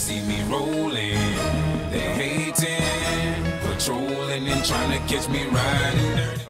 see me rolling, they hating, patrolling and trying to catch me riding dirty.